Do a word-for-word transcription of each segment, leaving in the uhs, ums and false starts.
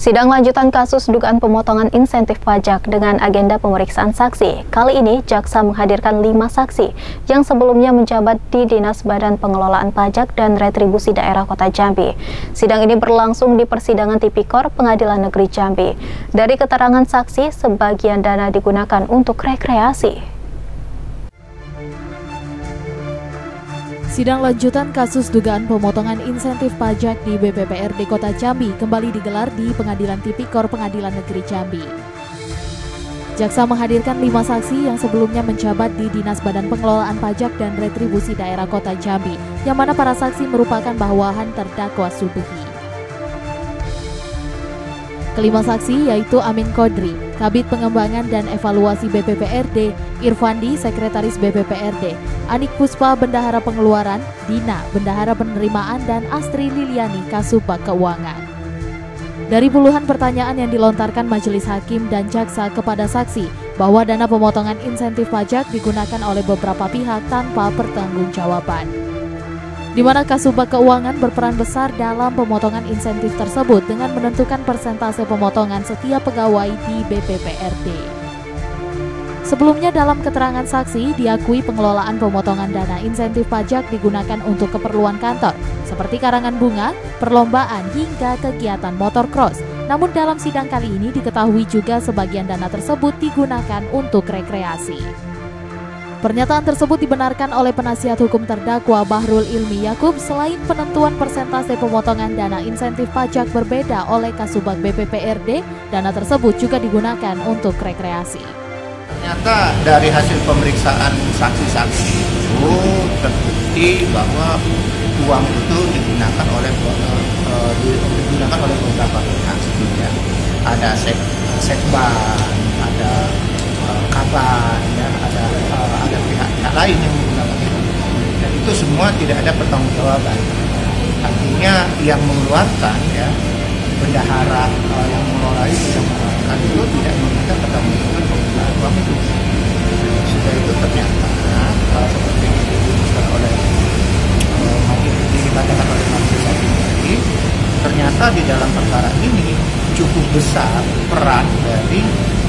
Sidang lanjutan kasus dugaan pemotongan insentif pajak dengan agenda pemeriksaan saksi. Kali ini, jaksa menghadirkan lima saksi yang sebelumnya menjabat di Dinas Badan Pengelolaan Pajak dan Retribusi Daerah Kota Jambi. Sidang ini berlangsung di Persidangan Tipikor Pengadilan Negeri Jambi. Dari keterangan saksi, sebagian dana digunakan untuk rekreasi. Sidang lanjutan kasus dugaan pemotongan insentif pajak di B P P R D Kota Jambi kembali digelar di Pengadilan Tipikor Pengadilan Negeri Jambi. Jaksa menghadirkan lima saksi yang sebelumnya menjabat di Dinas Badan Pengelolaan Pajak dan Retribusi Daerah Kota Jambi, yang mana para saksi merupakan bawahan terdakwa Subuhi. Kelima saksi yaitu Amin Kodri, Kabid Pengembangan dan Evaluasi B P P R D, Irfandi, Sekretaris B P P R D, Anik Puspa, Bendahara Pengeluaran, Dina, Bendahara Penerimaan, dan Astri Liliani, Kasubag Keuangan. Dari puluhan pertanyaan yang dilontarkan majelis hakim dan jaksa kepada saksi, bahwa dana pemotongan insentif pajak digunakan oleh beberapa pihak tanpa pertanggungjawaban, di mana Kasubag Keuangan berperan besar dalam pemotongan insentif tersebut dengan menentukan persentase pemotongan setiap pegawai di B P P R D. Sebelumnya dalam keterangan saksi, diakui pengelolaan pemotongan dana insentif pajak digunakan untuk keperluan kantor, seperti karangan bunga, perlombaan, hingga kegiatan motor cross. Namun dalam sidang kali ini diketahui juga sebagian dana tersebut digunakan untuk rekreasi. Pernyataan tersebut dibenarkan oleh penasihat hukum terdakwa Bahrul Ilmi Yakub. Selain penentuan persentase pemotongan dana insentif pajak berbeda oleh Kasubag B P P R D, dana tersebut juga digunakan untuk rekreasi. Ternyata dari hasil pemeriksaan saksi-saksi itu terbukti bahwa uang itu digunakan oleh uh, digunakan oleh beberapa pihak. Ada sek, sekban, ada uh, kaban, ya, ada uh, ada pihak-pihak lain yang menggunakan itu, dan itu semua tidak ada pertanggungjawaban. Artinya yang mengeluarkan, ya, bendahara uh, yang mengelola itu, yang mengeluarkan itu tidak meminta pertanggungjawaban penggunaan uang itu. Sudah itu ternyata uh, seperti yang dijelaskan oleh dikatakan oleh majelis hakim tadi, ternyata di dalam perkara ini cukup besar peran dari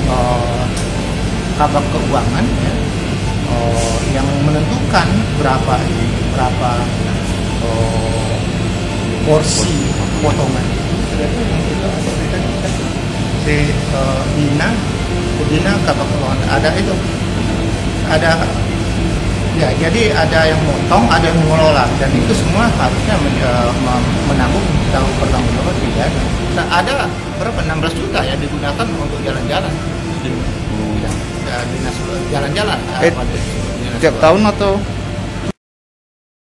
uh, Kasubag Keuangan, ya, oh, yang menentukan berapa berapa oh, porsi potongan itu. Ternyata yang kita sampaikan si uh, Dina, Dina Kasubag Keuangan ada itu, ada ya. Jadi ada yang motong, ada yang mengelola, dan itu semua harusnya men, uh, menanggung tanggung pertanggungjawaban tidak. Nah, ada berapa enam belas juta yang digunakan untuk jalan-jalan. Dinas jalan-jalan eh, tiap tahun atau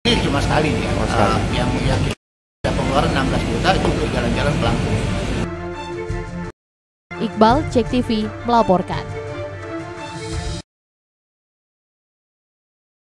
ini cuma sekali, ya, oh, sekali. Uh, yang yang kita pengeluaran enam belas juta itu untuk jalan-jalan pelampung. Iqbal, Cek T V melaporkan.